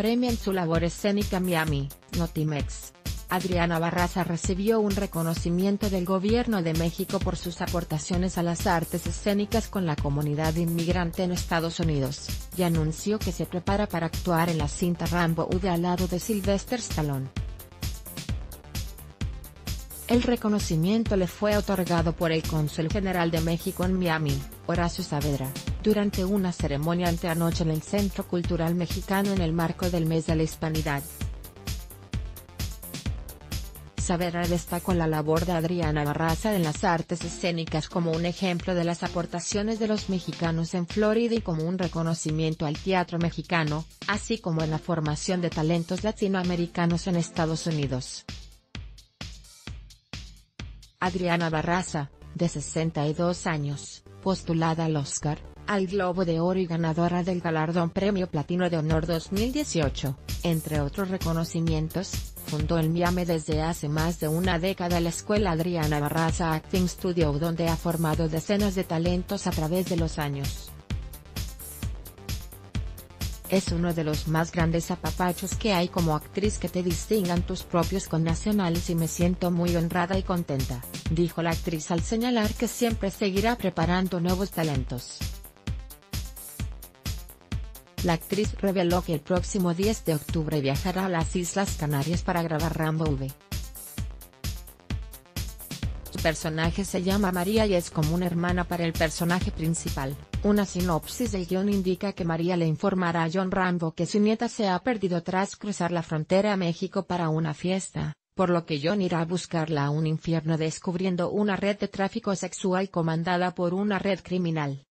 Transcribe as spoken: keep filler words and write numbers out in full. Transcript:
premian su labor escénica Miami, Notimex. Adriana Barraza recibió un reconocimiento del Gobierno de México por sus aportaciones a las artes escénicas con la comunidad inmigrante en Estados Unidos, y anunció que se prepara para actuar en la cinta Rambo uve al lado de Sylvester Stallone. El reconocimiento le fue otorgado por el Cónsul General de México en Miami, Horacio Saavedra, durante una ceremonia anteanoche en el Centro Cultural Mexicano en el marco del Mes de la Hispanidad. Saavedra destacó la labor de Adriana Barraza en las artes escénicas como un ejemplo de las aportaciones de los mexicanos en Florida y como un reconocimiento al teatro mexicano, así como en la formación de talentos latinoamericanos en Estados Unidos. Adriana Barraza, de sesenta y dos años, postulada al Oscar, al Globo de Oro y ganadora del galardón Premio Platino de Honor dos mil dieciocho, entre otros reconocimientos, fundó en Miami desde hace más de una década la Escuela Adriana Barraza Acting Studio, donde ha formado decenas de talentos a través de los años. Es uno de los más grandes apapachos que hay como actriz que te distingan tus propios connacionales y me siento muy honrada y contenta, dijo la actriz al señalar que siempre seguirá preparando nuevos talentos. La actriz reveló que el próximo diez de octubre viajará a las Islas Canarias para grabar Rambo uve. Su personaje se llama María y es como una hermana para el personaje principal. Una sinopsis del guión indica que María le informará a John Rambo que su nieta se ha perdido tras cruzar la frontera a México para una fiesta, por lo que John irá a buscarla a un infierno descubriendo una red de tráfico sexual comandada por una red criminal.